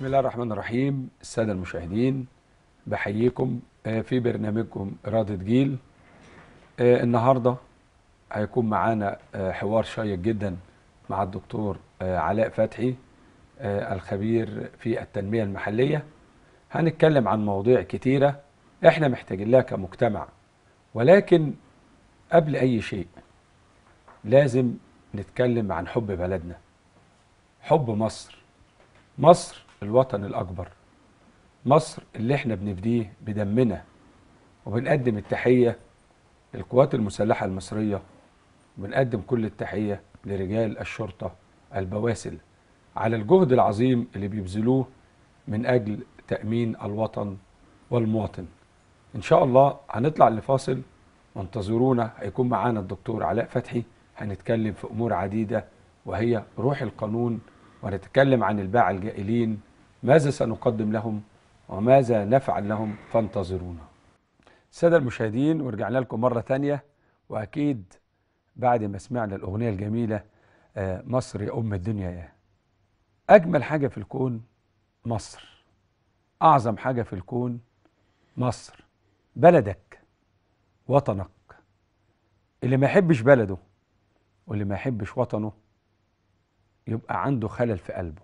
بسم الله الرحمن الرحيم. السادة المشاهدين بحييكم في برنامجكم إرادة جيل. النهاردة هيكون معانا حوار شيق جدا مع الدكتور علاء فتحي الخبير في التنمية المحلية. هنتكلم عن مواضيع كتيرة احنا محتاجين لها كمجتمع، ولكن قبل أي شيء لازم نتكلم عن حب بلدنا، حب مصر، مصر الوطن الأكبر، مصر اللي احنا بنفديه بدمنا. وبنقدم التحية للقوات المسلحة المصرية، وبنقدم كل التحية لرجال الشرطة البواسل على الجهد العظيم اللي بيبذلوه من أجل تأمين الوطن والمواطن. إن شاء الله هنطلع لفاصل وانتظرونا، هيكون معانا الدكتور علاء فتحي، هنتكلم في أمور عديدة وهي روح القانون، ونتكلم عن الباعة الجائلين، ماذا سنقدم لهم وماذا نفعل لهم، فانتظرونا. السادة المشاهدين ورجعنا لكم مرة تانية، وأكيد بعد ما سمعنا الأغنية الجميلة مصر يا أم الدنيا، يا أجمل حاجة في الكون مصر، أعظم حاجة في الكون مصر، بلدك وطنك. اللي ما يحبش بلده واللي ما يحبش وطنه يبقى عنده خلل في قلبه،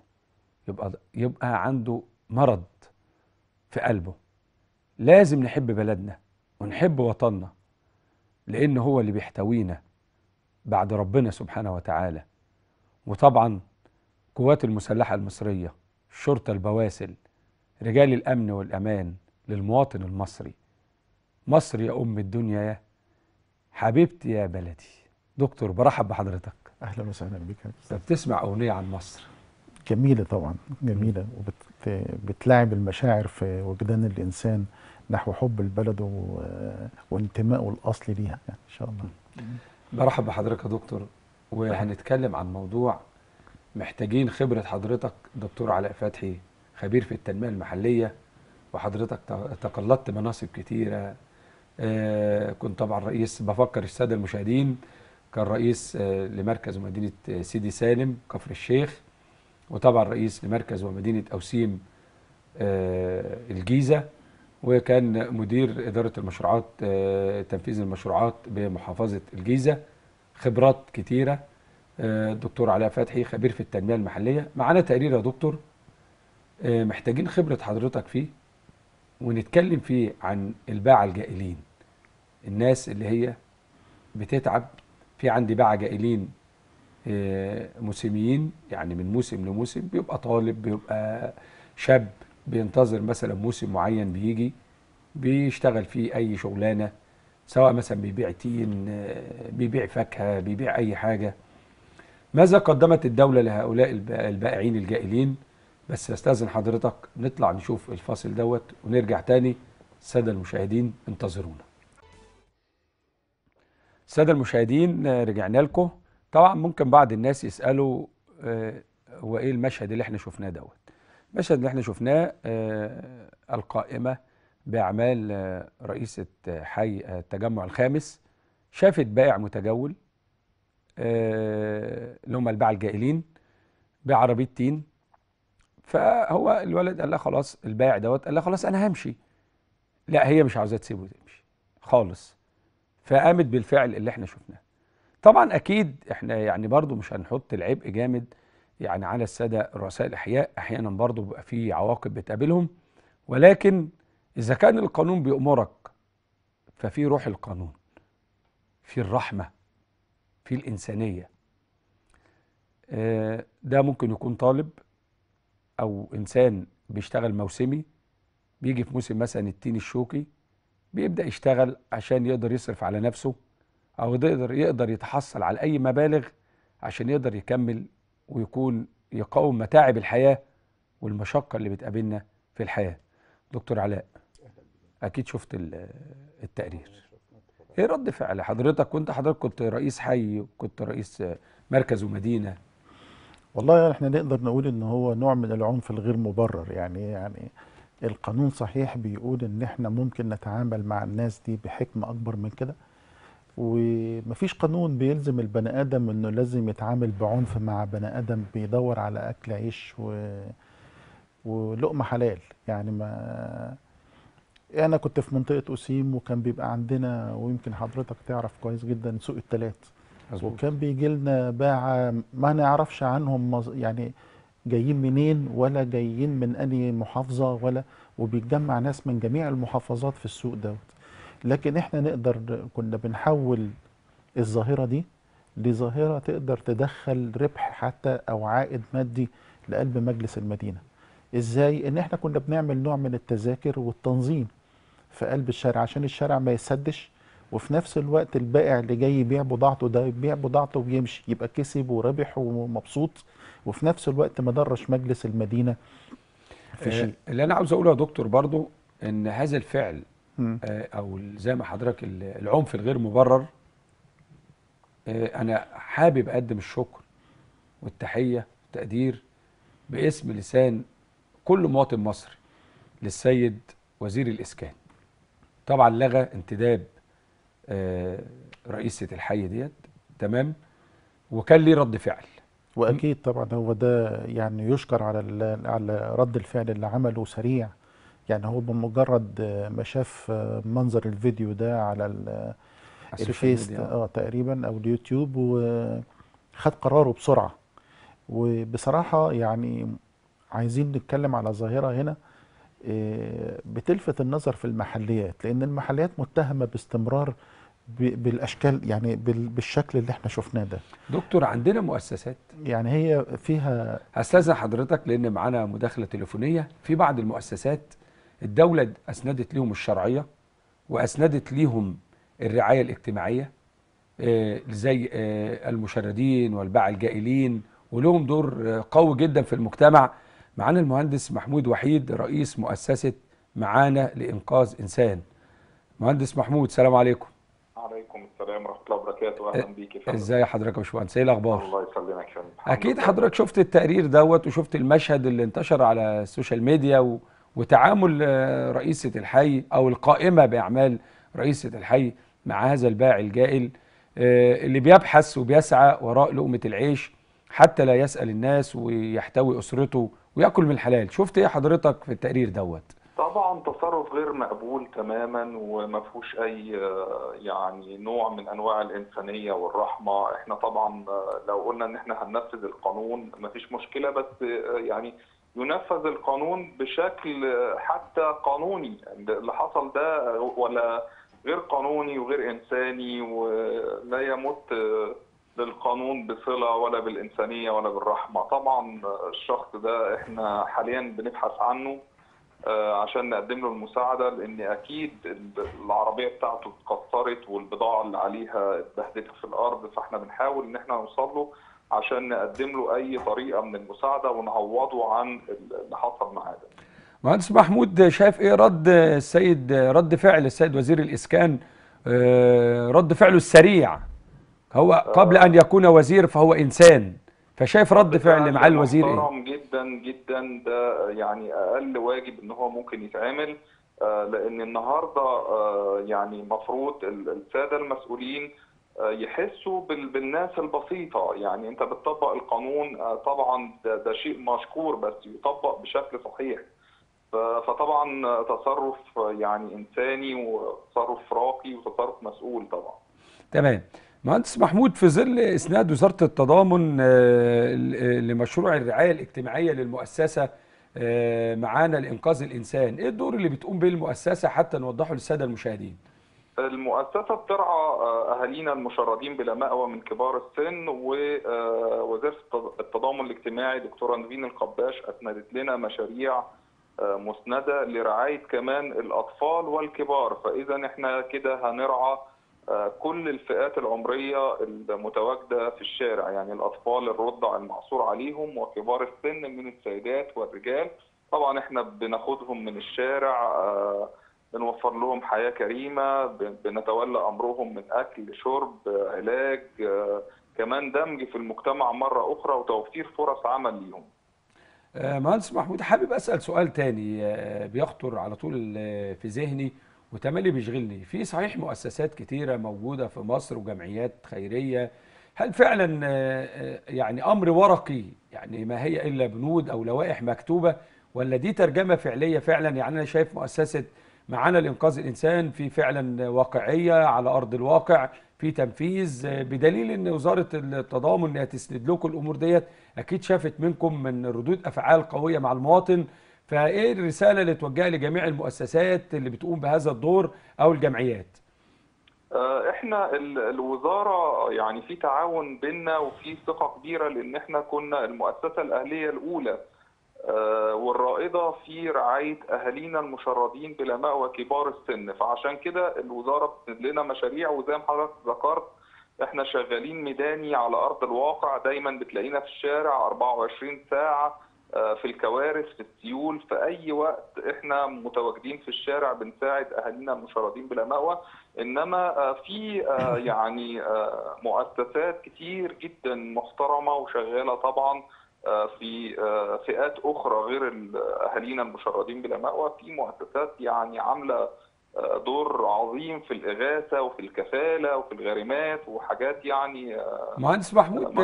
يبقى عنده مرض في قلبه. لازم نحب بلدنا ونحب وطننا، لأن هو اللي بيحتوينا بعد ربنا سبحانه وتعالى. وطبعا قوات المسلحة المصرية، الشرطة البواسل، رجال الأمن والأمان للمواطن المصري. مصر يا أم الدنيا، يا حبيبتي يا بلدي. دكتور برحب بحضرتك. اهلا وسهلا بك. بتسمع اغنيه عن مصر جميله، طبعا جميله، وبتلاعب المشاعر في وجدان الانسان نحو حب البلد وانتمائه الاصلي ليها، يعني ان شاء الله. برحب بحضرتك يا دكتور، وهنتكلم عن موضوع محتاجين خبره حضرتك. دكتور علاء فتحي خبير في التنميه المحليه، وحضرتك تقلدت مناصب كتيره، كنت طبعا رئيس، بفكر الساده المشاهدين، كان رئيس لمركز ومدينة سيدي سالم كفر الشيخ، وطبعا رئيس لمركز ومدينة اوسيم الجيزة، وكان مدير إدارة المشروعات تنفيذ المشروعات بمحافظة الجيزة. خبرات كتيرة. الدكتور علاء فتحي خبير في التنمية المحلية. معانا تقرير يا دكتور محتاجين خبرة حضرتك فيه، ونتكلم فيه عن الباعة الجائلين، الناس اللي هي بتتعب. في عندي باعة جائلين موسميين، يعني من موسم لموسم، بيبقى طالب، بيبقى شاب بينتظر مثلا موسم معين بيجي بيشتغل فيه أي شغلانة، سواء مثلا بيبيع تين، بيبيع فاكهة، بيبيع أي حاجة. ماذا قدمت الدولة لهؤلاء البائعين الجائلين؟ بس أستاذن حضرتك نطلع نشوف الفاصل دوت ونرجع تاني. السادة المشاهدين انتظرونا. السادة المشاهدين رجعنا لكم. طبعا ممكن بعض الناس يسألوا هو ايه المشهد اللي احنا شفناه دوت؟ المشهد اللي احنا شفناه القائمة بأعمال رئيسة حي التجمع الخامس شافت بائع متجول اللي هم الباعة الجائلين بعربية تين. فهو الولد قال لها خلاص، البائع دوت قال لها خلاص أنا همشي. لا، هي مش عاوزاه تسيبه وتمشي خالص، فقامت بالفعل اللي احنا شفناه. طبعا اكيد احنا يعني برضو مش هنحط العبء جامد يعني على الساده رؤساء الاحياء، احيانا برضو بيبقى في عواقب بتقابلهم، ولكن اذا كان القانون بيأمرك ففي روح القانون، في الرحمه، في الانسانيه. ده ممكن يكون طالب او انسان بيشتغل موسمي، بيجي في موسم مثلا التين الشوكي بيبدأ يشتغل عشان يقدر يصرف على نفسه، أو يقدر يتحصل على أي مبالغ عشان يقدر يكمل ويكون يقاوم متاعب الحياة والمشقة اللي بتقابلنا في الحياة. دكتور علاء، أكيد شفت التقرير، إيه رد فعل حضرتك؟ حضرتك كنت رئيس حي، كنت رئيس مركز ومدينة. والله يعني إحنا نقدر نقول إن هو نوع من العنف الغير مبرر، يعني القانون صحيح بيقول ان احنا ممكن نتعامل مع الناس دي بحكمة اكبر من كده، ومفيش قانون بيلزم البني ادم انه لازم يتعامل بعنف مع بني ادم بيدور على اكل عيش ولقمه حلال يعني. ما انا كنت في منطقه اوسيم وكان بيبقى عندنا، ويمكن حضرتك تعرف كويس جدا، سوق التلات. وكان بيجي لنا باعه ما نعرفش عنهم يعني جايين منين ولا جايين من انهي محافظه ولا، وبيتجمع ناس من جميع المحافظات في السوق دوت. لكن احنا نقدر كنا بنحول الظاهره دي لظاهره تقدر تدخل ربح حتى او عائد مادي لقلب مجلس المدينه. ازاي؟ ان احنا كنا بنعمل نوع من التذاكر والتنظيم في قلب الشارع عشان الشارع ما يسدش، وفي نفس الوقت البائع اللي جاي يبيع بضاعته ده يبيع بضاعته ويمشي، يبقى كسب وربح ومبسوط، وفي نفس الوقت ما ضرش مجلس المدينه في شيء. اللي انا عاوز اقوله يا دكتور برضو ان هذا الفعل او زي ما حضرتك العنف الغير مبرر، انا حابب اقدم الشكر والتحيه والتقدير باسم لسان كل مواطن مصري للسيد وزير الاسكان. طبعا لغى انتداب رئيسة الحي ديت، تمام، وكان ليه رد فعل، واكيد طبعا هو ده يعني يشكر على رد الفعل اللي عمله سريع. يعني هو بمجرد ما شاف منظر الفيديو ده على الفيس تقريبا او اليوتيوب، وخد قراره بسرعه. وبصراحه يعني عايزين نتكلم على ظاهره هنا بتلفت النظر في المحليات، لان المحليات متهمه باستمرار بالاشكال يعني بالشكل اللي احنا شفناه ده. دكتور عندنا مؤسسات يعني هي فيها، استاذن حضرتك لان معانا مداخله تليفونيه، في بعض المؤسسات الدوله اسندت ليهم الشرعيه واسندت ليهم الرعايه الاجتماعيه زي المشردين والباع الجائلين، ولهم دور قوي جدا في المجتمع. معانا المهندس محمود وحيد رئيس مؤسسه معانا لانقاذ انسان. مهندس محمود، السلام عليكم. وعليكم السلام ورحمه الله وبركاته، اهلا بيك يا فندم. ازي حضرتك يا باشمهندس، ايه الاخبار؟ الله يسلمك يا فندم. اكيد حضرتك شفت التقرير دوت وشفت المشهد اللي انتشر على السوشيال ميديا وتعامل رئيسه الحي او القائمه باعمال رئيسه الحي مع هذا البائع الجائل اللي بيبحث وبيسعى وراء لقمه العيش حتى لا يسال الناس ويحتوي اسرته ويأكل من الحلال. شفت ايه حضرتك في التقرير دوت؟ طبعا تصرف غير مقبول تماما وما فيهوش اي يعني نوع من انواع الانسانيه والرحمه. احنا طبعا لو قلنا ان احنا هننفذ القانون ما فيش مشكله، بس يعني ينفذ القانون بشكل حتى قانوني. اللي حصل ده ولا غير قانوني وغير انساني ولا يمت للقانون بصلة ولا بالإنسانية ولا بالرحمة. طبعا الشخص ده احنا حاليا بنبحث عنه عشان نقدم له المساعدة، لأن أكيد العربية بتاعته اتكسرت والبضاعة اللي عليها اتبهدلت في الأرض، فاحنا بنحاول إن احنا نوصل له عشان نقدم له أي طريقة من المساعدة ونعوضه عن اللي حصل معاه ده. مهندس محمود، شايف إيه رد فعل السيد وزير الإسكان، رد فعله السريع؟ هو قبل أن يكون وزير فهو إنسان، فشايف رد فعل مع الوزير إيه؟ محترم جدا جدا، ده يعني أقل واجب إن هو ممكن يتعمل، لأن النهارده يعني المفروض السادة المسؤولين يحسوا بالناس البسيطة. يعني أنت بتطبق القانون طبعا ده شيء مشكور، بس يطبق بشكل صحيح. فطبعا تصرف يعني إنساني وتصرف راقي وتصرف مسؤول طبعا. تمام. مهندس محمود، في ظل اسناد وزاره التضامن لمشروع الرعايه الاجتماعيه للمؤسسه معانا لانقاذ الانسان، ايه الدور اللي بتقوم به المؤسسه حتى نوضحه للساده المشاهدين؟ المؤسسه بترعى اهالينا المشردين بلا مأوى من كبار السن، ووزاره التضامن الاجتماعي دكتوره نيفين القباش اسندت لنا مشاريع مسنده لرعايه كمان الاطفال والكبار. فاذا احنا كده هنرعى كل الفئات العمريه المتواجده في الشارع، يعني الاطفال الرضع المعصور عليهم وكبار السن من السيدات والرجال. طبعا احنا بناخدهم من الشارع، بنوفر لهم حياه كريمه، بنتولى امرهم من اكل شرب علاج، كمان دمج في المجتمع مره اخرى وتوفير فرص عمل ليهم. مهندس محمود، حابب اسال سؤال تاني بيخطر على طول في ذهني وتملي بيشغلني. في صحيح مؤسسات كتيرة موجودة في مصر وجمعيات خيرية، هل فعلا يعني أمر ورقي، يعني ما هي إلا بنود أو لوائح مكتوبة ولا دي ترجمه فعليه فعلا؟ يعني انا شايف مؤسسه معانا لانقاذ الانسان في فعلا واقعيه على ارض الواقع، في تنفيذ، بدليل ان وزاره التضامن اللي هتسند لكم الامور ديت اكيد شافت منكم من ردود افعال قويه مع المواطن. فايه الرساله اللي توجهها لجميع المؤسسات اللي بتقوم بهذا الدور او الجمعيات؟ احنا الوزاره يعني في تعاون بيننا وفي ثقه كبيره، لان احنا كنا المؤسسه الاهليه الاولى والرائده في رعايه اهالينا المشردين بالماء وكبار السن، فعشان كده الوزاره بتسند لنا مشاريع. وزي ما حضرتك ذكرت احنا شغالين ميداني على ارض الواقع، دايما بتلاقينا في الشارع 24 ساعه، في الكوارث، في السيول، في أي وقت احنا متواجدين في الشارع بنساعد أهالينا المشردين بلا مأوى. إنما في يعني مؤسسات كتير جدا محترمة وشغالة طبعا في فئات أخرى غير أهالينا المشردين بلا مأوى، في مؤسسات يعني عاملة دور عظيم في الإغاثة وفي الكفالة وفي الغريمات وحاجات يعني. مهندس محمود،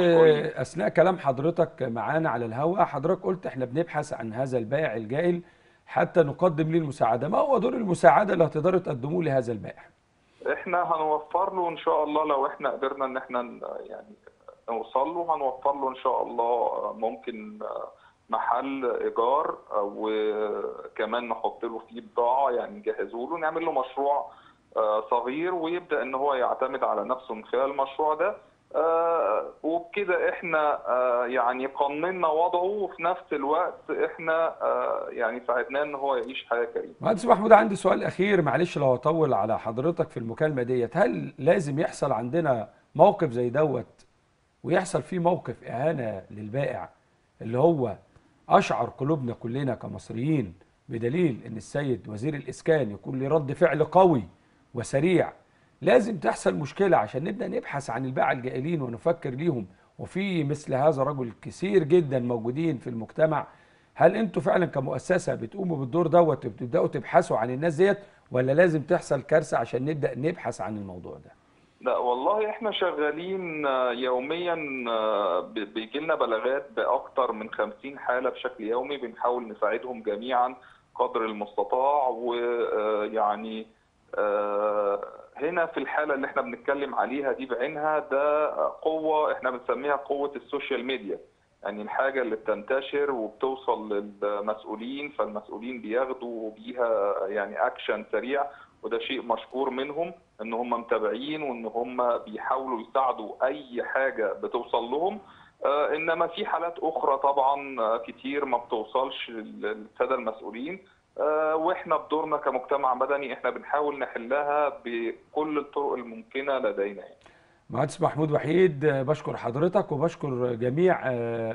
أثناء كلام حضرتك معانا على الهواء حضرتك قلت احنا بنبحث عن هذا البائع الجائل حتى نقدم ليه المساعدة، ما هو دور المساعدة اللي هتقدروا تقدموه لهذا البائع؟ احنا هنوفر له إن شاء الله، لو احنا قدرنا إن احنا يعني نوصل له هنوفر له إن شاء الله ممكن محل ايجار، وكمان نحط له فيه بضاعه يعني نجهزه له، نعمل له مشروع صغير ويبدا ان هو يعتمد على نفسه من خلال المشروع ده، وبكده احنا يعني قننا وضعه وفي نفس الوقت احنا يعني ساعدناه ان هو يعيش حياه كريمه. مهندس محمود، عندي سؤال اخير معلش لو هطول على حضرتك في المكالمه ديت، هل لازم يحصل عندنا موقف زي دوت ويحصل فيه موقف اهانه للبائع اللي هو أشعر قلوبنا كلنا كمصريين، بدليل أن السيد وزير الإسكان يكون له رد فعل قوي وسريع؟ لازم تحصل مشكلة عشان نبدأ نبحث عن الباعة الجائلين ونفكر ليهم، وفي مثل هذا رجل كثير جدا موجودين في المجتمع. هل أنتوا فعلا كمؤسسة بتقوموا بالدور دوت وبتبدأوا تبحثوا عن الناس ديت، ولا لازم تحصل كارثة عشان نبدأ نبحث عن الموضوع ده؟ لا والله احنا شغالين يوميا، بيجي لنا بلاغات باكثر من 50 حاله بشكل يومي، بنحاول نساعدهم جميعا قدر المستطاع. ويعني هنا في الحاله اللي احنا بنتكلم عليها دي بعينها، ده قوه احنا بنسميها قوه السوشيال ميديا، يعني الحاجه اللي بتنتشر وبتوصل للمسؤولين، فالمسؤولين بياخدوا بيها يعني اكشن سريع، وده شيء مشكور منهم ان هم متابعين وان هم بيحاولوا يساعدوا اي حاجه بتوصل لهم. انما في حالات اخرى طبعا كتير ما بتوصلش للساده المسؤولين، واحنا بدورنا كمجتمع مدني احنا بنحاول نحلها بكل الطرق الممكنه لدينا. مهندس محمود وحيد، بشكر حضرتك وبشكر جميع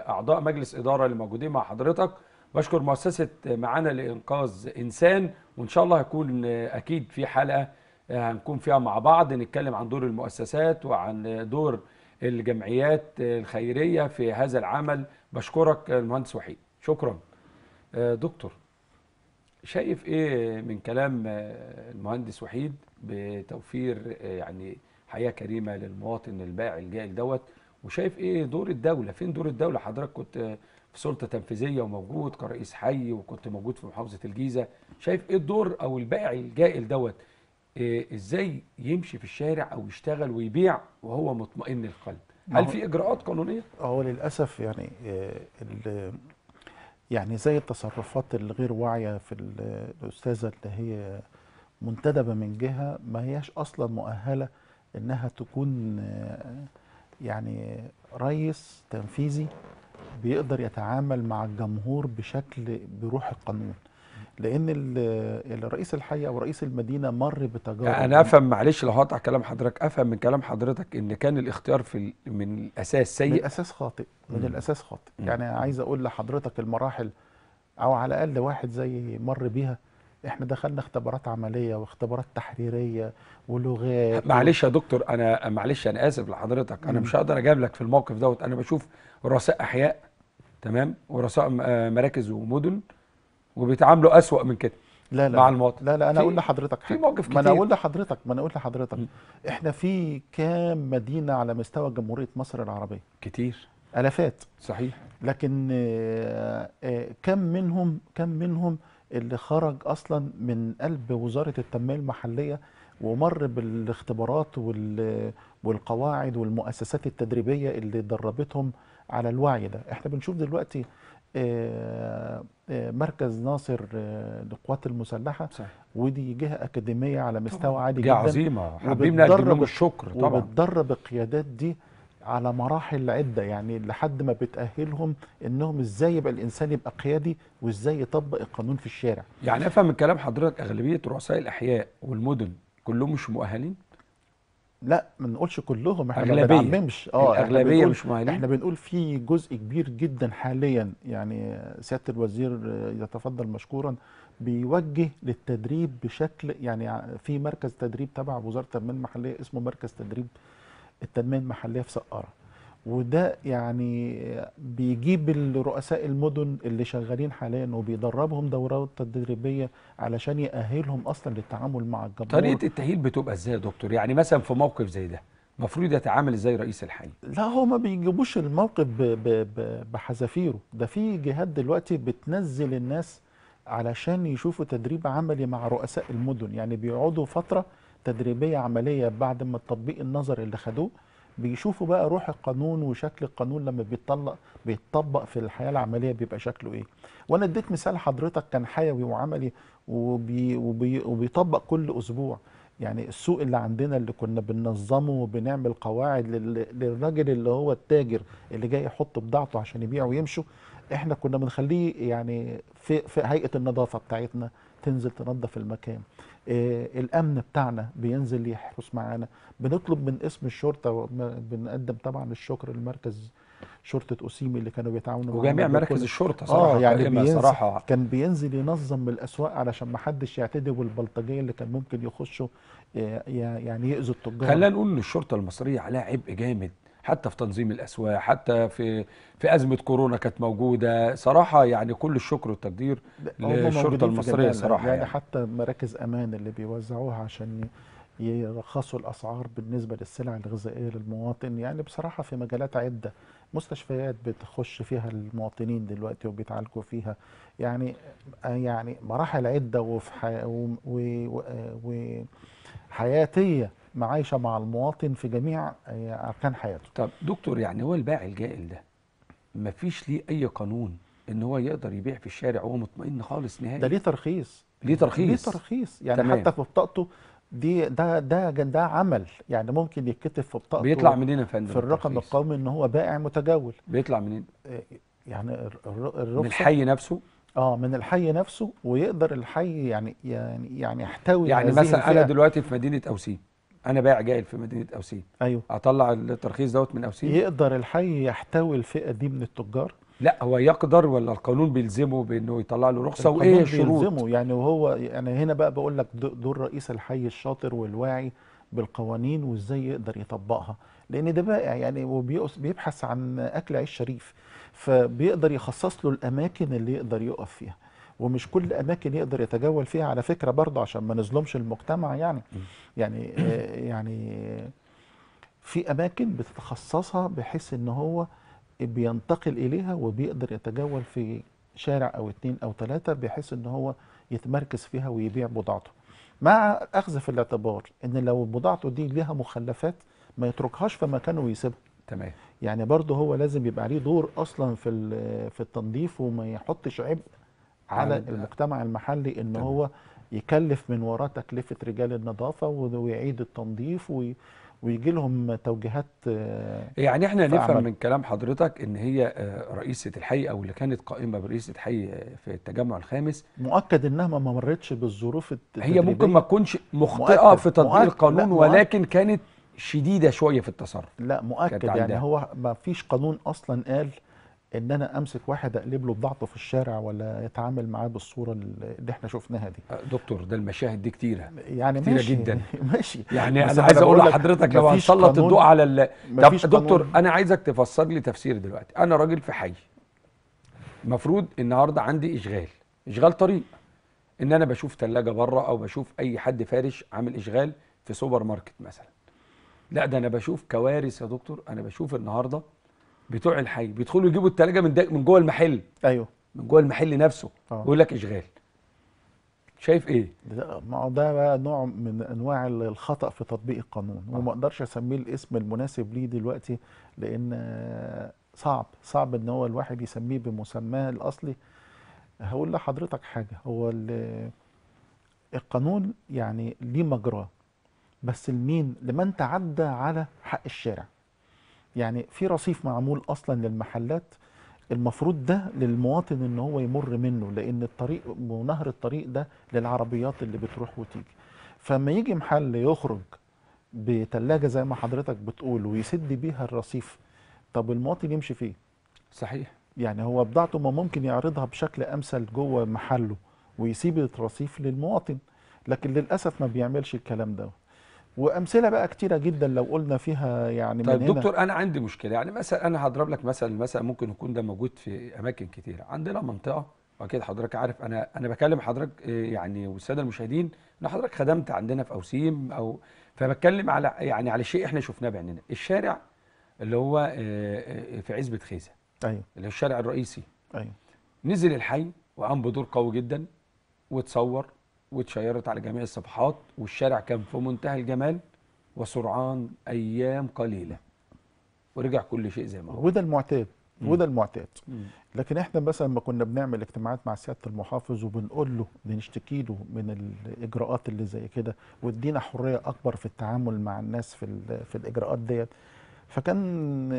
اعضاء مجلس اداره اللي موجودين مع حضرتك، بشكر مؤسسه معانا لانقاذ انسان، وان شاء الله هيكون اكيد في حلقه هنكون فيها مع بعض نتكلم عن دور المؤسسات وعن دور الجمعيات الخيرية في هذا العمل. بشكرك المهندس وحيد، شكرا. دكتور، شايف ايه من كلام المهندس وحيد بتوفير يعني حياة كريمة للمواطن البائع الجائل دوت، وشايف ايه دور الدولة؟ فين دور الدولة؟ حضرتك كنت في سلطة تنفيذية وموجود كرئيس حي، وكنت موجود في محافظة الجيزة، شايف ايه الدور او البائع الجائل دوت ازاي يمشي في الشارع او يشتغل ويبيع وهو مطمئن القلب؟ هل في اجراءات قانونيه؟ هو للاسف يعني يعني زي التصرفات الغير واعيه في الاستاذه اللي هي منتدبه من جهه ما هياش اصلا مؤهله انها تكون يعني رئيس تنفيذي بيقدر يتعامل مع الجمهور بشكل بروح القانون، لان الرئيس الحي او رئيس المدينه مر بتجارب. انا افهم معلش لو هقطع كلام حضرتك، افهم من كلام حضرتك ان كان الاختيار في من الاساس سيء، من الاساس خاطئ، من الاساس خاطئ. يعني عايز اقول لحضرتك المراحل، او على الاقل واحد زي مر بيها، احنا دخلنا اختبارات عمليه واختبارات تحريريه ولغات. معلش يا دكتور، انا معلش انا اسف لحضرتك، انا مش هقدر اجاوب لك في الموقف دوت. انا بشوف رؤساء احياء تمام ورؤساء مراكز ومدن وبيتعاملوا أسوأ من كده لا لا مع المواطن. لا لا، أنا أقول لحضرتك في موقف كتير. ما أنا أقول لحضرتك إحنا في كام مدينة على مستوى جمهورية مصر العربية؟ كتير، آلافات صحيح. لكن كم منهم اللي خرج اصلا من قلب وزاره التنميه المحليه ومر بالاختبارات والقواعد والمؤسسات التدريبيه اللي دربتهم على الوعي ده. احنا بنشوف دلوقتي مركز ناصر للقوات المسلحه صحيح. ودي جهه اكاديميه على مستوى عالي جدا، عظيمه، حابين نقدم الشكر طبعا، وبتدرب القيادات دي على مراحل عده، يعني لحد ما بتاهلهم انهم ازاي يبقى الانسان يبقى قيادي وازاي يطبق القانون في الشارع. يعني افهم من كلام حضرتك اغلبيه رؤساء الاحياء والمدن كلهم مش مؤهلين؟ لا ما نقولش كلهم، احنا ما بنعممش، الاغلبيه مش مؤهلين، احنا بنقول في جزء كبير جدا حاليا، يعني سياده الوزير يتفضل مشكورا بيوجه للتدريب بشكل، يعني في مركز تدريب تبع وزاره التنميه المحليه اسمه مركز تدريب التنميه المحليه في سقاره، وده يعني بيجيب الرؤساء المدن اللي شغالين حاليا وبيدربهم دورات تدريبيه علشان يأهلهم اصلا للتعامل مع الجمهور. طريقه التأهيل بتبقى ازاي يا دكتور؟ يعني مثلا في موقف زي ده المفروض يتعامل ازاي رئيس الحي؟ لا هو ما بيجيبوش الموقف بحذافيره، ده في جهات دلوقتي بتنزل الناس علشان يشوفوا تدريب عملي مع رؤساء المدن، يعني بيقعدوا فتره تدريبيه عمليه بعد ما التطبيق النظري اللي خدوه بيشوفوا بقى روح القانون وشكل القانون لما بيتطبق في الحياه العمليه بيبقى شكله ايه. وانا اديت مثال لحضرتك كان حيوي وعملي وبيطبق كل اسبوع، يعني السوق اللي عندنا اللي كنا بننظمه وبنعمل قواعد للراجل اللي هو التاجر اللي جاي يحط بضاعته عشان يبيع ويمشوا، احنا كنا بنخليه يعني في هيئه النظافه بتاعتنا تنزل تنظف المكان، الامن بتاعنا بينزل يحرس معانا، بنطلب من اسم الشرطه، بنقدم طبعا الشكر لمركز شرطه اوسيم اللي كانوا بيتعاونوا معانا وجميع مراكز الشرطه صراحه، يعني بصراحه كان بينزل ينظم الاسواق علشان ما حدش يعتدي بالبلطجيه اللي كان ممكن يخشوا يعني يأذوا التجار. خلينا نقول ان الشرطه المصريه عليها عبء جامد حتى في تنظيم الاسواق، حتى في ازمه كورونا كانت موجوده صراحه، يعني كل الشكر والتقدير للشرطه المصريه صراحه، يعني حتى مراكز امان اللي بيوزعوها عشان يرخصوا الاسعار بالنسبه للسلع الغذائيه للمواطن، يعني بصراحه في مجالات عده، مستشفيات بتخش فيها المواطنين دلوقتي وبيتعالجوا فيها، يعني مراحل عده وحياتيه معايشه مع المواطن في جميع اركان حياته. طب دكتور، يعني هو الباع الجائل ده مفيش ليه اي قانون ان هو يقدر يبيع في الشارع وهو مطمئن خالص نهائي؟ ده ليه ترخيص، ليه ترخيص يعني تمام. حتى في بطاقته دي ده عمل، يعني ممكن يتكتب في بطاقته بيطلع منين يا فندم في الرقم القومي ان هو بائع متجول؟ بيطلع منين؟ يعني الرخصة من الحي نفسه؟ من الحي نفسه، ويقدر الحي يعني يحتوي، يعني مثلا انا دلوقتي في مدينه اوسيم، أنا بايع جائل في مدينة أوسيم، أيوه أطلع الترخيص دوت من أوسيم؟ يقدر الحي يحتوي الفئة دي من التجار؟ لا هو يقدر ولا القانون بيلزمه بأنه يطلع له رخصة، وإيه الشروط؟ بيلزمه يعني، وهو يعني هنا بقى بقول لك دور رئيس الحي الشاطر والواعي بالقوانين وإزاي يقدر يطبقها، لأن ده بائع يعني وبيبحث عن أكل عيش شريف، فبيقدر يخصص له الأماكن اللي يقدر يقف فيها، ومش كل الاماكن يقدر يتجول فيها على فكره برضه عشان ما نظلمش المجتمع، يعني في اماكن بتتخصصها بحيث ان هو بينتقل اليها وبيقدر يتجول في شارع او اتنين او تلاته بحيث ان هو يتمركز فيها ويبيع بضاعته، مع اخذ في الاعتبار ان لو بضاعته دي لها مخلفات ما يتركهاش في مكانه ويسيبها. تمام، يعني برضه هو لازم يبقى عليه دور اصلا في التنظيف وما يحطش عبء على المجتمع المحلي ان هو يكلف من وراه تكلفه رجال النظافه ويعيد التنظيف ويجي لهم توجيهات. يعني احنا نفهم من كلام حضرتك ان هي رئيسه الحي او اللي كانت قائمه برئيسه حي في التجمع الخامس مؤكد انها ما مرتش بالظروف التدريبية، هي ممكن ما تكونش مخطئه في تطبيق القانون ولكن كانت شديده شويه في التصرف. لا مؤكد، يعني هو ما فيش قانون اصلا قال ان انا امسك واحد اقلب له بضاعته في الشارع ولا يتعامل معاه بالصوره اللي احنا شفناها دي. دكتور ده المشاهد دي كتيره، يعني كتيره ماشي جدا، ماشي يعني انا عايز اقول لحضرتك لو هنسلط الضوء على طب دكتور قانون. انا عايزك تفسر لي تفسير دلوقتي، انا راجل في حي المفروض النهارده عندي اشغال طريق، ان انا بشوف ثلاجه بره او بشوف اي حد فارش عامل اشغال في سوبر ماركت مثلا، لا ده انا بشوف كوارث يا دكتور، انا بشوف النهارده بتوع الحي بيدخلوا يجيبوا التلاجة من جوه المحل. ايوه من جوه المحل نفسه يقول لك اشغال. شايف ايه؟ ما هو ده بقى نوع من انواع الخطأ في تطبيق القانون، وما اقدرش اسميه الاسم المناسب ليه دلوقتي، لان صعب ان هو الواحد يسميه بمسماه الاصلي. هقول لحضرتك حاجه، هو القانون يعني ليه مجراه، بس لمين؟ لمن تعدى على حق الشارع. يعني في رصيف معمول اصلا للمحلات، المفروض ده للمواطن ان هو يمر منه، لان الطريق ونهر الطريق ده للعربيات اللي بتروح وتيجي. فما يجي محل يخرج بثلاجه زي ما حضرتك بتقول ويسد بيها الرصيف، طب المواطن يمشي فيه؟ صحيح. يعني هو بضاعته ما ممكن يعرضها بشكل امثل جوه محله ويسيب الرصيف للمواطن، لكن للاسف ما بيعملش الكلام ده. وامثله بقى كتيره جدا لو قلنا فيها يعني. طيب دكتور، انا عندي مشكله، يعني مثلا انا هضرب لك مثلا ممكن يكون ده موجود في اماكن كتيره. عندنا منطقه، واكيد حضرتك عارف انا بكلم حضرتك يعني والساده المشاهدين، ان حضرتك خدمت عندنا في اوسيم، او فبتكلم على يعني على شيء احنا شفناه بعيننا. الشارع اللي هو في عزبه خيزه، ايوه، اللي هو الشارع الرئيسي، ايوه، نزل الحي وقام بدور قوي جدا واتصور واتشيرت على جميع الصفحات، والشارع كان في منتهى الجمال، وسرعان ايام قليله ورجع كل شيء زي ما هو. وده المعتاد، وده المعتاد. لكن احنا مثلا ما كنا بنعمل اجتماعات مع سياده المحافظ وبنقول له، بنشتكي له من الاجراءات اللي زي كده، وادينا حريه اكبر في التعامل مع الناس في الاجراءات ديت، فكان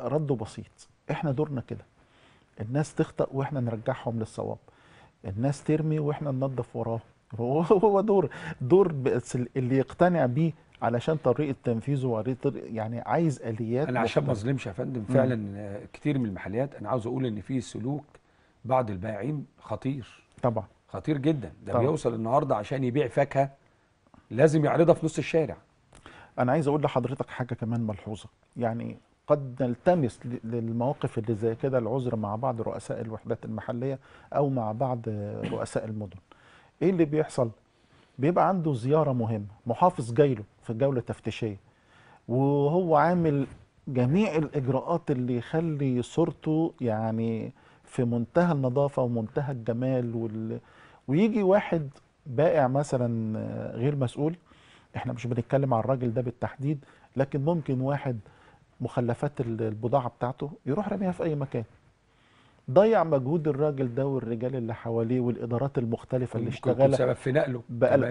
رده بسيط. احنا دورنا كده، الناس تخطئ واحنا نرجعهم للصواب، الناس ترمي واحنا ننظف وراه. هو دور بس اللي يقتنع بيه، علشان طريقه تنفيذه يعني عايز اليات. انا عشان ما اظلمش يا فندم، فعلا كتير من المحلات، انا عاوز اقول ان في سلوك بعض البائعين خطير، طبعا خطير جدا. ده طبعًا بيوصل النهارده عشان يبيع فاكهه لازم يعرضها في نص الشارع. انا عايز اقول لحضرتك حاجه كمان ملحوظه، يعني قد نلتمس للمواقف اللي زي كده العذر مع بعض رؤساء الوحدات المحلية أو مع بعض رؤساء المدن. إيه اللي بيحصل؟ بيبقى عنده زيارة مهمة، محافظ جايله في الجولة التفتيشية، وهو عامل جميع الإجراءات اللي يخلي صورته يعني في منتهى النظافة ومنتهى الجمال ويجي واحد بائع مثلا غير مسؤول. إحنا مش بنتكلم عن الراجل ده بالتحديد، لكن ممكن واحد مخلفات البضاعة بتاعته يروح رميها في أي مكان، ضيع مجهود الراجل ده والرجال اللي حواليه والإدارات المختلفة اللي اشتغلت بسبب في نقله،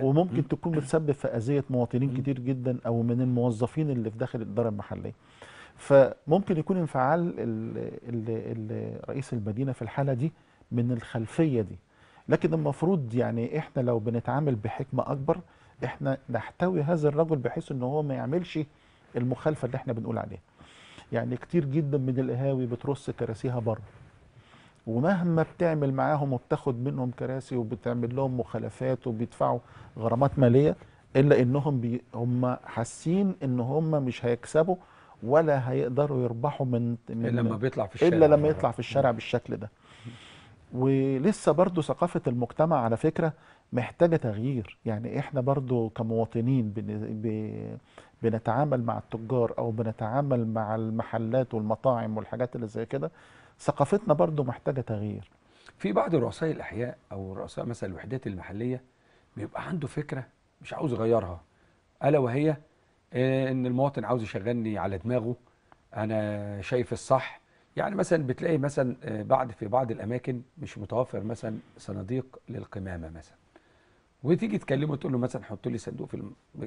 وممكن تكون بتسبب في أذية مواطنين كتير جدا أو من الموظفين اللي في داخل الإدارة المحلية. فممكن يكون انفعال رئيس المدينة في الحالة دي من الخلفية دي، لكن المفروض يعني إحنا لو بنتعامل بحكمة أكبر، إحنا نحتوي هذا الرجل بحيث إن هو ما يعملش المخالفة اللي إحنا بنقول عليها. يعني كتير جدا من القهاوي بترص كراسيها بره، ومهما بتعمل معاهم وبتاخد منهم كراسي وبتعمل لهم مخالفات وبيدفعوا غرامات ماليه، الا انهم هم حاسين ان هم مش هيكسبوا ولا هيقدروا يربحوا من الا لما بيطلع في الشارع، الا لما يطلع في الشارع بالشكل ده. ولسه برضو ثقافه المجتمع على فكره محتاجه تغيير. يعني احنا برضو كمواطنين بنتعامل مع التجار او بنتعامل مع المحلات والمطاعم والحاجات اللي زي كده، ثقافتنا برضو محتاجه تغيير. في بعض رؤساء الاحياء او رؤساء مثلا الوحدات المحليه بيبقى عنده فكره مش عاوز يغيرها، الا وهي ان المواطن عاوز يشغلني على دماغه، انا شايف الصح. يعني مثلا بتلاقي مثلا في بعض الاماكن مش متوفر مثلا صناديق للقمامه مثلا، وتيجي تكلمه تقول له مثلا حط لي صندوق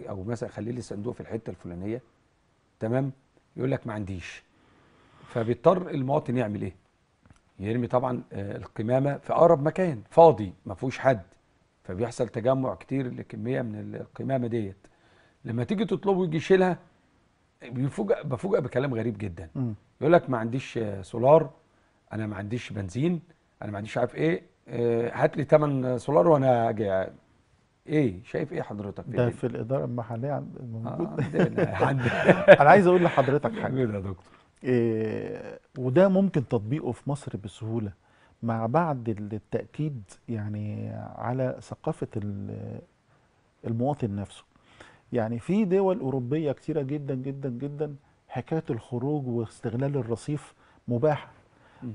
او مثلا خلي لي صندوق في الحته الفلانيه، تمام، يقول لك ما عنديش. فبيضطر المواطن يعمل ايه؟ يرمي طبعا القمامه في اقرب مكان فاضي ما فيهوش حد، فبيحصل تجمع كتير لكميه من القمامه ديت. لما تيجي تطلبه يجي يشيلها، بفوجئ بكلام غريب جدا، يقول لك ما عنديش سولار، انا ما عنديش بنزين، انا ما عنديش عارف ايه، هات لي 8 سولار وانا اجي. ايه شايف ايه حضرتك؟ ده في الاداره المحليه موجود. انا عايز اقول لحضرتك حاجه يا دكتور، وده ممكن تطبيقه في مصر بسهوله مع بعض التاكيد يعني على ثقافه المواطن نفسه. يعني في دول اوروبيه كتيره جدا جدا جدا حكايه الخروج واستغلال الرصيف مباحه،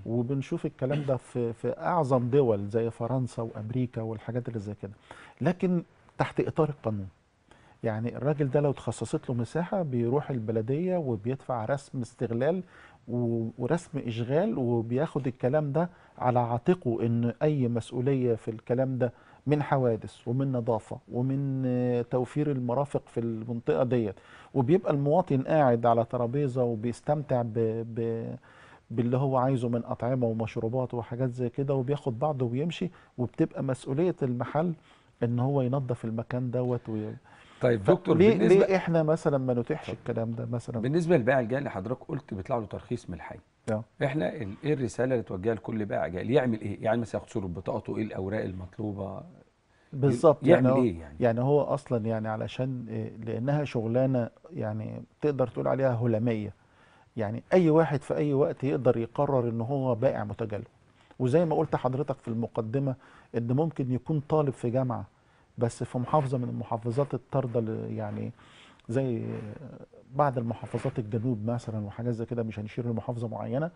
وبنشوف الكلام ده في أعظم دول زي فرنسا وأمريكا والحاجات اللي زي كده، لكن تحت إطار القانون. يعني الراجل ده لو تخصصت له مساحة بيروح البلدية وبيدفع رسم استغلال ورسم إشغال، وبياخد الكلام ده على عاتقه إن أي مسؤولية في الكلام ده من حوادث ومن نظافة ومن توفير المرافق في المنطقة ديت، وبيبقى المواطن قاعد على ترابيزة وبيستمتع باللي هو عايزه من أطعمة ومشروبات وحاجات زي كده، وبياخد بعضه ويمشي، وبتبقى مسؤولية المحل إن هو ينظف المكان دوت طيب دكتور، ليه احنا مثلا ما نتيحش الكلام ده مثلا؟ بالنسبه للبائع الجاي اللي حضرتك قلت بيطلع له ترخيص من الحي، احنا ايه الرساله اللي توجهها لكل بائع جاي؟ يعمل ايه؟ يعني مثلا ياخد صوره بطاقته، ايه الاوراق المطلوبه بالظبط؟ يعمل ايه يعني؟ يعني هو اصلا يعني علشان لانها شغلانه يعني تقدر تقول عليها هلاميه، يعني اي واحد في اي وقت يقدر يقرر ان هو بائع متجول. وزي ما قلت حضرتك في المقدمه ان ممكن يكون طالب في جامعه بس في محافظة من المحافظات الطاردة، يعني زي بعض المحافظات الجنوب مثلا وحاجات زي كده، مش هنشير لمحافظة معينة،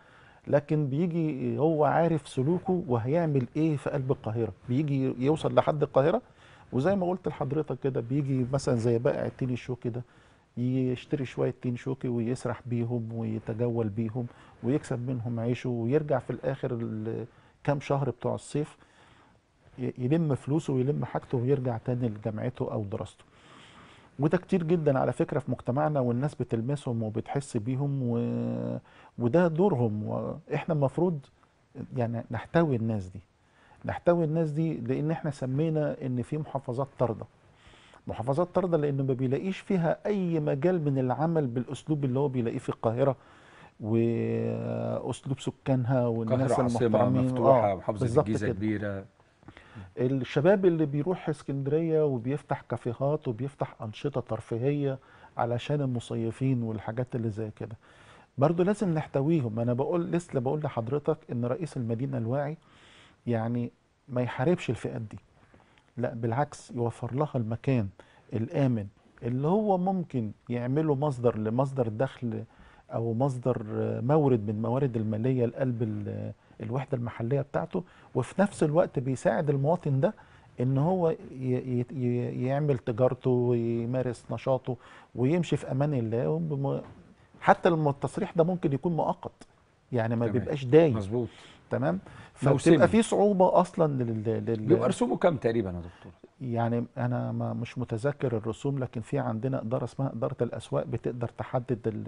لكن بيجي هو عارف سلوكه وهيعمل ايه في قلب القاهرة، بيجي يوصل لحد القاهرة، وزي ما قلت لحضرتك كده بيجي مثلا زي بائع التين الشوكي ده يشتري شوية تين شوكي ويسرح بيهم ويتجول بيهم ويكسب منهم عيشه، ويرجع في الآخر كام شهر بتوع الصيف يلم فلوسه ويلم حاجته ويرجع تاني لجامعته او دراسته. وده كتير جدا على فكره في مجتمعنا، والناس بتلمسهم وبتحس بيهم وده دورهم، واحنا المفروض يعني نحتوي الناس دي، لان احنا سمينا ان في محافظات طارده، لانه ما بيلاقيش فيها اي مجال من العمل بالاسلوب اللي هو بيلاقيه في القاهره واسلوب سكانها والناس المحترمين. القاهره عاصمه مفتوحه، محافظه الجيزه كبيره، الشباب اللي بيروح اسكندريه وبيفتح كافيهات وبيفتح انشطه ترفيهيه علشان المصيفين والحاجات اللي زي كده، برضو لازم نحتويهم. انا بقول لحضرتك ان رئيس المدينه الواعي يعني ما يحاربش الفئات دي، لا بالعكس يوفر لها المكان الامن اللي هو ممكن يعمله مصدر دخل او مصدر مورد من موارد الماليه لقلب الوحدة المحلية بتاعته، وفي نفس الوقت بيساعد المواطن ده ان هو يعمل تجارته ويمارس نشاطه ويمشي في امان الله. حتى التصريح ده ممكن يكون مؤقت، يعني ما بيبقاش دايم. مظبوط، تمام. فبتبقى في صعوبة اصلا بيبقى رسومه كام تقريبا يا دكتور؟ يعني انا مش متذكر الرسوم، لكن في عندنا اداره اسمها اداره الاسواق بتقدر تحدد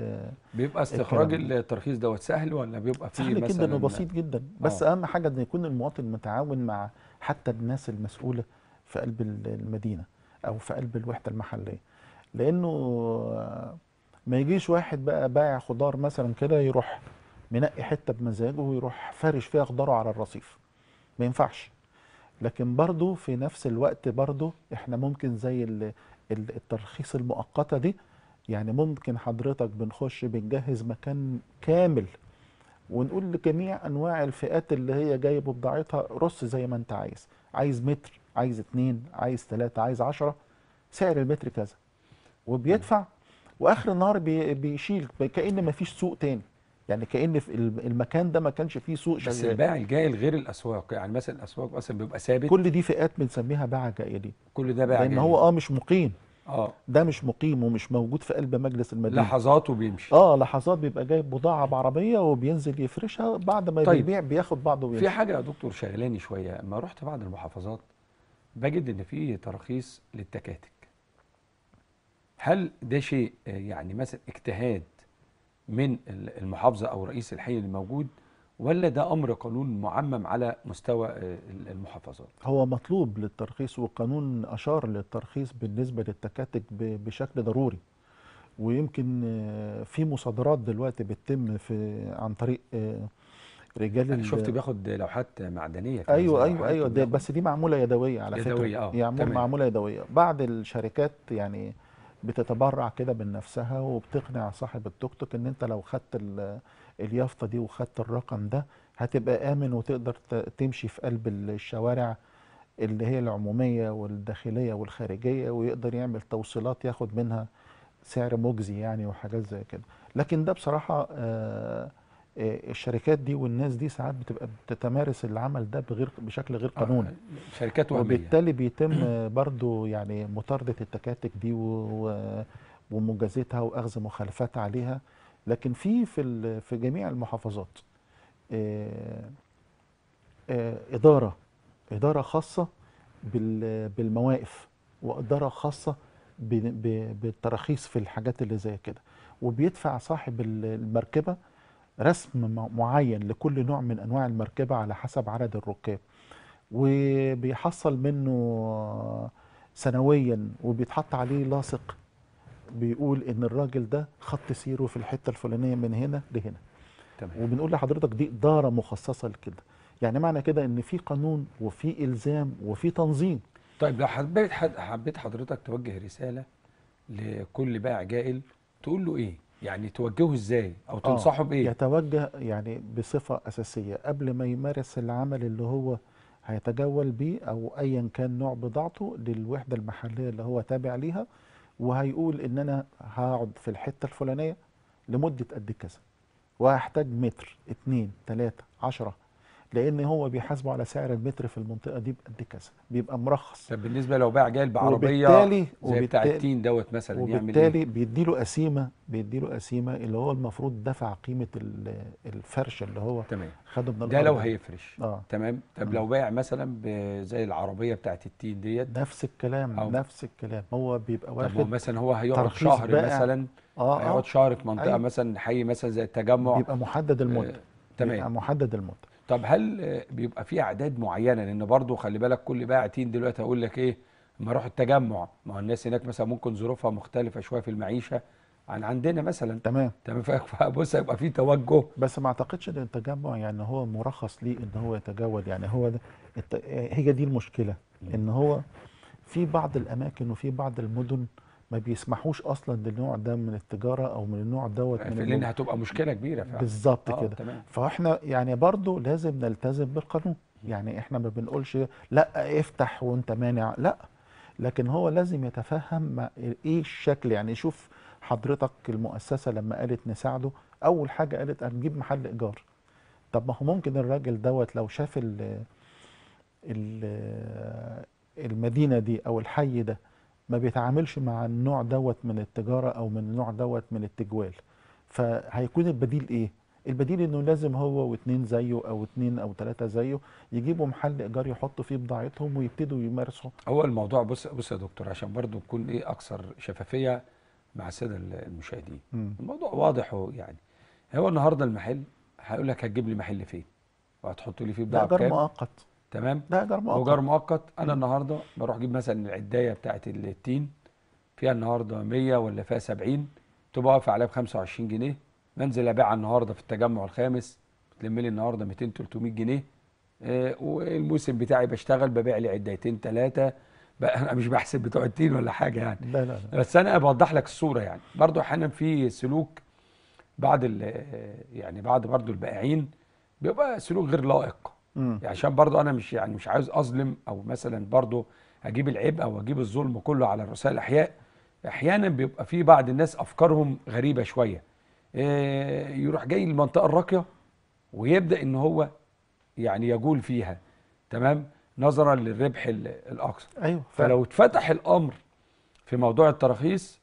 بيبقى استخراج الترخيص دوت سهل ولا بيبقى فيه مثلا؟ سهل جدا وبسيط جدا، بس اهم حاجه ان يكون المواطن متعاون مع حتى الناس المسؤوله في قلب المدينه او في قلب الوحده المحليه، لانه ما يجيش واحد بقى بايع خضار مثلا كده يروح منقي حته بمزاجه ويروح فارش فيها خضاره على الرصيف، ما ينفعش. لكن برضو في نفس الوقت برضو احنا ممكن زي الترخيص المؤقتة دي، يعني ممكن حضرتك بنخش بنجهز مكان كامل ونقول لجميع انواع الفئات اللي هي جايبه بضاعتها رص زي ما انت عايز، متر، 2، 3، 10، سعر المتر كذا، وبيدفع واخر النهار بيشيل كأن ما فيش سوق تاني، يعني كأن في المكان ده ما كانش فيه سوق شغال. بس الباع الجائل غير الاسواق، يعني مثلا الاسواق اصلا بيبقى ثابت، كل دي فئات بنسميها باع جائلين، كل ده باع جائلين لان هو مش مقيم، ده مش مقيم ومش موجود في قلب مجلس المدينه، لحظات وبيمشي، لحظات بيبقى جايب بضاعه بعربيه وبينزل يفرشها، بعد ما بيبيع بياخد بعضه ويمشي. في حاجه يا دكتور شغلاني شويه، اما رحت بعض المحافظات بجد ان في تراخيص للتكاتك، هل ده شيء يعني مثلا اجتهاد من المحافظة أو رئيس الحي اللي موجود، ولا ده أمر قانون معمم على مستوى المحافظات؟ هو مطلوب للترخيص، والقانون أشار للترخيص بالنسبة للتكاتك بشكل ضروري، ويمكن في مصادرات دلوقتي بتتم عن طريق رجال. أنا شفت بياخد لوحات معدنية. أيوة ده، بس دي معمولة يدوية على فكرة، معمولة يدوية. بعض الشركات يعني بتتبرع كده من نفسها وبتقنع صاحب التوك توك ان انت لو خدت اليافطه دي وخدت الرقم ده هتبقى امن وتقدر تمشي في قلب الشوارع اللي هي العموميه والداخليه والخارجيه، ويقدر يعمل توصيلات ياخد منها سعر مجزي يعني وحاجات زي كده. لكن ده بصراحه الشركات دي والناس دي ساعات بتبقى بتتمارس العمل ده بشكل غير قانوني، شركات وهمية، وبالتالي بيتم برضو يعني مطاردة التكاتك دي ومجازاتها واخذ مخالفات عليها. لكن في جميع المحافظات إدارة خاصة بالمواقف، وإدارة خاصة بالتراخيص في الحاجات اللي زي كده، وبيدفع صاحب المركبة رسم معين لكل نوع من أنواع المركبة على حسب عدد الركاب، وبيحصل منه سنويا، وبيتحط عليه لاصق بيقول إن الراجل ده خط سيره في الحتة الفلانية من هنا لهنا. تمام. وبنقول لحضرتك دي إدارة مخصصة لكده، يعني معنى كده إن في قانون وفي إلزام وفي تنظيم. طيب لو حبيت حضرتك توجه رسالة لكل بائع جائل تقول له إيه؟ يعني توجهه إزاي أو تنصحه بإيه؟ يتوجه يعني بصفة أساسية قبل ما يمارس العمل اللي هو هيتجول بيه أو أيا كان نوع بضاعته للوحدة المحلية اللي هو تابع ليها، وهيقول إن أنا هقعد في الحتة الفلانية لمدة قد كذا، وهحتاج متر 2 3 10، لان هو بيحاسبه على سعر المتر في المنطقه دي بقد كذا، بيبقى مرخص. طب بالنسبه لو باع جاي بعربيه زي بتاع التين دوت مثلا، يعمل ايه؟ وبالتالي بيديله قسيمه، اللي هو المفروض دفع قيمه الفرش اللي هو خده من ده لو هيفرش. تمام. طب لو باع مثلا زي العربيه بتاعت التين ديت، نفس الكلام هو بيبقى واخد. طب مثلا هو هيقعد شهر مثلا، هيقعد شهر في منطقه مثلا حي مثلا زي التجمع، بيبقى محدد المده. تمام، بيبقى محدد المده. طب هل بيبقى في اعداد معينه؟ لان برضه خلي بالك كل بائع تين دلوقتي هقول لك ايه، اما اروح التجمع، ما هو الناس هناك مثلا ممكن ظروفها مختلفه شويه في المعيشه عن عندنا مثلا. تمام. فبص هيبقى في توجه، بس ما اعتقدش ان التجمع يعني هو مرخص ليه ان هو يتجول، يعني هو هي دي المشكله، ان هو في بعض الاماكن وفي بعض المدن ما بيسمحوش اصلا للنوع ده من التجاره او من النوع دوت، لان هتبقى مشكله كبيره فعلا. بالظبط كده. فاحنا يعني برضو لازم نلتزم بالقانون، يعني احنا ما بنقولش لا افتح وانت مانع، لا، لكن هو لازم يتفهم ايه الشكل. يعني شوف حضرتك المؤسسه لما قالت نساعده، اول حاجه قالت هنجيب محل ايجار. طب ما هو ممكن الراجل دوت لو شاف المدينه دي او الحي ده ما بيتعاملش مع النوع دوت من التجارة أو من النوع دوت من التجوال، فهيكون البديل إيه؟ البديل إنه لازم هو و2 زيه أو 2 أو 3 زيه يجيبوا محل إيجار يحطوا فيه بضاعتهم ويبتدوا يمارسوا. هو الموضوع بص يا دكتور، عشان برضو نكون إيه أكثر شفافية مع السادة المشاهدين. الموضوع واضح يعني. هو النهارده المحل هيقول لك هتجيب لي محل فين؟ وهتحط لي فيه بضاعة بكام؟ ده إيجار مؤقت. تمام، ده ايجار مؤقت. انا النهارده بروح اجيب مثلا العدايه بتاعت التين فيها النهارده 100 ولا فيها 70، تبقى واقفه عليها ب 25 جنيه، بنزل ابيعها النهارده في التجمع الخامس بتلم لي النهارده 200 300 جنيه، والموسم بتاعي بشتغل ببيع لي عدايتين 3 بقى. انا مش بحسب بتوع التين ولا حاجه يعني، لا لا لا، بس انا بوضح لك الصوره. يعني برضو احيانا في سلوك بعض يعني بعض برضو البائعين بيبقى سلوك غير لائق، عشان برضو انا مش يعني مش عايز اظلم، او مثلا برضو اجيب العيب او اجيب الظلم كله على الرؤساء الاحياء. احيانا بيبقى في بعض الناس افكارهم غريبه شويه، يروح جاي للمنطقه الراقيه ويبدا ان هو يعني يجول فيها، تمام، نظرا للربح الاقصى. ايوه. فلو اتفتح الامر في موضوع التراخيص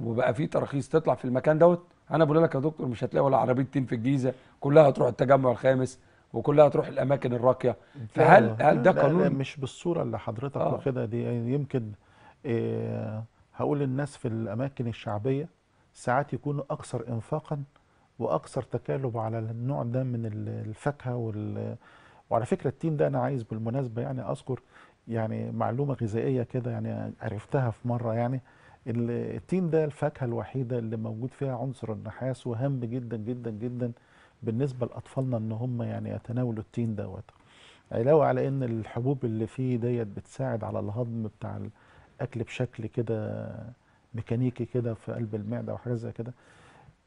وبقى في تراخيص تطلع في المكان دوت، انا بقول لك يا دكتور مش هتلاقي ولا عربيه تين في الجيزه، كلها هتروح التجمع الخامس وكلها تروح الاماكن الراقيه. فهل ده قانون؟ مش بالصوره اللي حضرتك واخدها دي. يمكن هقول الناس في الاماكن الشعبيه ساعات يكونوا اكثر انفاقا واكثر تكالب على النوع ده من الفاكهه وعلى فكره التين ده انا عايز بالمناسبه يعني اذكر يعني معلومه غذائيه كده، يعني عرفتها في مره. يعني التين ده الفاكهه الوحيده اللي موجود فيها عنصر النحاس، وهام جدا جدا جدا بالنسبه لاطفالنا ان هم يعني يتناولوا التين دوت، علاوه على ان الحبوب اللي فيه ديت بتساعد على الهضم بتاع الاكل بشكل كده ميكانيكي كده في قلب المعده وحاجه زي كده.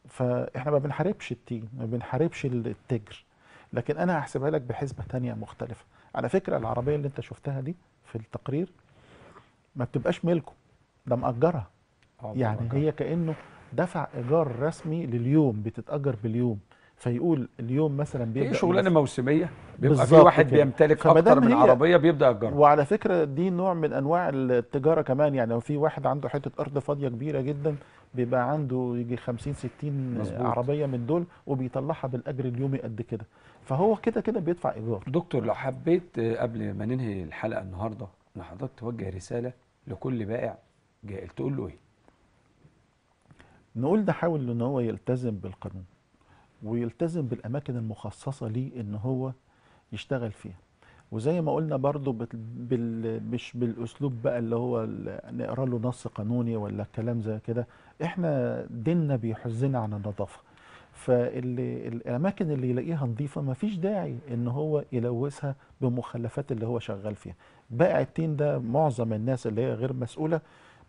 فاحنا ما بنحاربش التين، ما بنحاربش التجر، لكن انا هحسبها لك بحسبه ثانيه مختلفه. على فكره العربيه اللي انت شفتها دي في التقرير ما بتبقاش ملكه، ده مأجرها، يعني هي كانه دفع ايجار رسمي لليوم، بتتأجر باليوم، فيقول اليوم مثلا بيبقى شغلانه موسميه، بيبقى في واحد بيمتلك اكتر من عربيه بيبدا يأجرها. وعلى فكره دي نوع من انواع التجاره كمان، يعني لو في واحد عنده حته ارض فاضيه كبيره جدا بيبقى عنده يجي 50-60 عربيه من دول وبيطلعها بالاجر اليومي قد كده، فهو كده كده بيدفع ايجار. دكتور لو حبيت قبل ما ننهي الحلقه النهارده ان حضرتك توجه رساله لكل بائع جائل تقول له ايه؟ نقول ده حاول ان هو يلتزم بالقانون ويلتزم بالاماكن المخصصه ليه ان هو يشتغل فيها، وزي ما قلنا برضو مش بالاسلوب بقى اللي هو نقرا له نص قانوني ولا الكلام زي كده، احنا ديننا بيحزنا عن النظافه، فالاماكن اللي يلاقيها نظيفه مفيش داعي ان هو يلوثها بمخلفات اللي هو شغال فيها. بائع التين ده معظم الناس اللي هي غير مسؤوله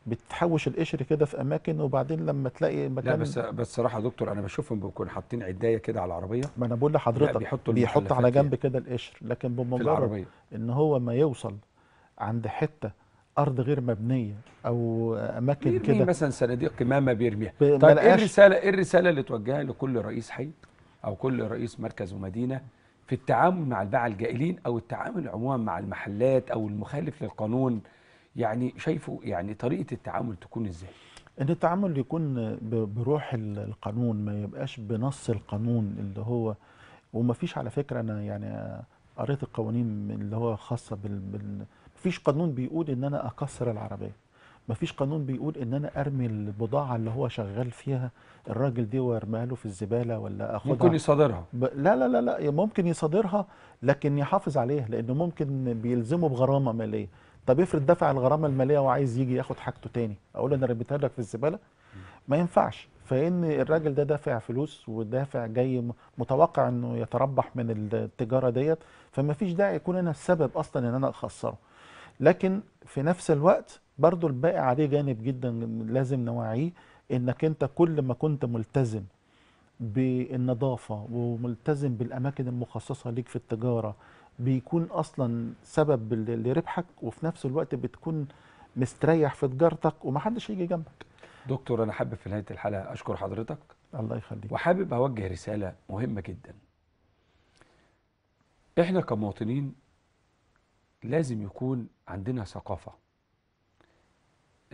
بتحوش القشر كده في اماكن، وبعدين لما تلاقي مكان. لا بس صراحه دكتور انا بشوفهم بيكونوا حاطين عدايه كده على العربيه. ما انا بقول لحضرتك بيحط على جنب كده القشر، لكن بمجرد ان هو ما يوصل عند حته ارض غير مبنيه او اماكن كده مثلا صناديق كمامه بيرميها. طيب ايه الرساله اللي توجهها لكل رئيس حي او كل رئيس مركز ومدينه في التعامل مع الباعة الجائلين او التعامل عموما مع المحلات او المخالف للقانون؟ يعني شايفه يعني طريقة التعامل تكون ازاي؟ ان التعامل يكون بروح القانون، ما يبقاش بنص القانون اللي هو، وما فيش على فكرة انا يعني قريت القوانين اللي هو خاصة ما فيش قانون بيقول ان انا اكسر العربية، ما فيش قانون بيقول ان انا ارمي البضاعة اللي هو شغال فيها الراجل دي وارميها له في الزبالة ولا اخدها. ممكن يصادرها لا لا لا لا، ممكن يصادرها لكن يحافظ عليها، لانه ممكن بيلزمه بغرامة مالية. طب افرض دفع الغرامه الماليه وعايز يجي ياخد حاجته تاني، اقول انا رميتها لك في الزباله؟ ما ينفعش، فان الراجل ده دافع فلوس ودافع جاي متوقع انه يتربح من التجاره ديت، فما فيش داعي يكون انا السبب اصلا ان انا اخسره. لكن في نفس الوقت برضو البائع عليه جانب جدا لازم نوعيه، انك انت كل ما كنت ملتزم بالنظافه وملتزم بالاماكن المخصصه ليك في التجاره بيكون اصلا سبب لربحك، وفي نفس الوقت بتكون مستريح في تجارتك ومحدش هيجي جنبك. دكتور انا حابب في نهايه الحلقه اشكر حضرتك. الله يخليك. وحابب اوجه رساله مهمه جدا. احنا كمواطنين لازم يكون عندنا ثقافه.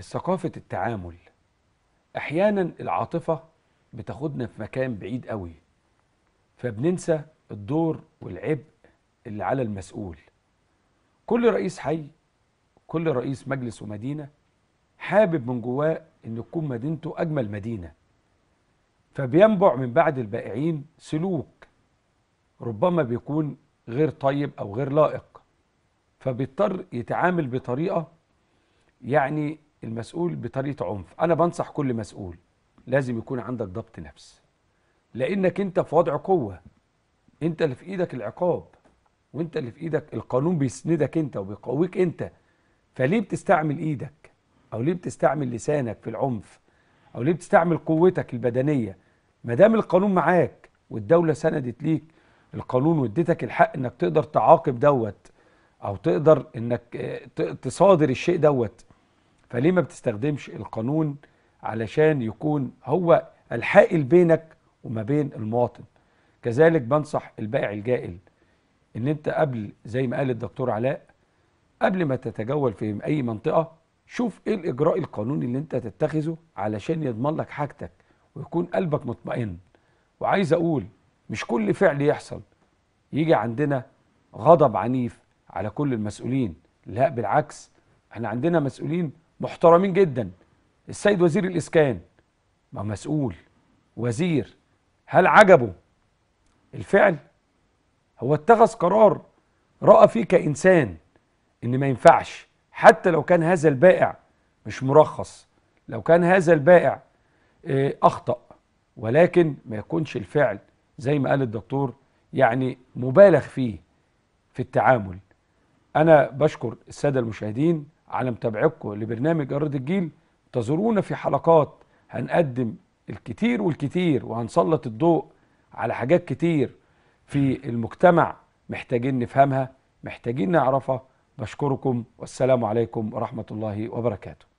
ثقافه التعامل. احيانا العاطفه بتاخدنا في مكان بعيد قوي، فبننسى الدور والعبء اللي على المسؤول. كل رئيس حي، كل رئيس مجلس ومدينة حابب من جواه ان تكون مدينته اجمل مدينة، فبينبع من بعد البائعين سلوك ربما بيكون غير طيب او غير لائق، فبيضطر يتعامل بطريقة يعني المسؤول بطريقة عنف. انا بنصح كل مسؤول لازم يكون عندك ضبط نفس، لانك انت في وضع قوة، انت اللي في ايدك العقاب وانت اللي في ايدك القانون، بيسندك انت وبيقويك انت، فليه بتستعمل ايدك او ليه بتستعمل لسانك في العنف او ليه بتستعمل قوتك البدنيه؟ ما دام القانون معاك والدوله سندت ليك القانون واديتك الحق انك تقدر تعاقب دوت او تقدر انك تصادر الشيء دوت، فليه ما بتستخدمش القانون علشان يكون هو الحائل بينك وما بين المواطن؟ كذلك بنصح البائع الجائل ان انت قبل، زي ما قال الدكتور علاء، قبل ما تتجول في اي منطقه شوف ايه الاجراء القانوني اللي انت تتخذه علشان يضمن لك حاجتك ويكون قلبك مطمئن. وعايز اقول مش كل فعل يحصل يجي عندنا غضب عنيف على كل المسؤولين، لا بالعكس، احنا عندنا مسؤولين محترمين جدا. السيد وزير الاسكان ما مسؤول وزير، هل عجبه الفعل؟ هو اتخذ قرار رأى فيه كإنسان إن ما ينفعش، حتى لو كان هذا البائع مش مرخص، لو كان هذا البائع أخطأ، ولكن ما يكونش الفعل زي ما قال الدكتور يعني مبالغ فيه في التعامل. أنا بشكر السادة المشاهدين على متابعتكم لبرنامج إرادة الجيل. انتظرونا في حلقات هنقدم الكتير والكتير، وهنسلط الضوء على حاجات كتير في المجتمع محتاجين نفهمها، محتاجين نعرفها. بشكركم والسلام عليكم ورحمة الله وبركاته.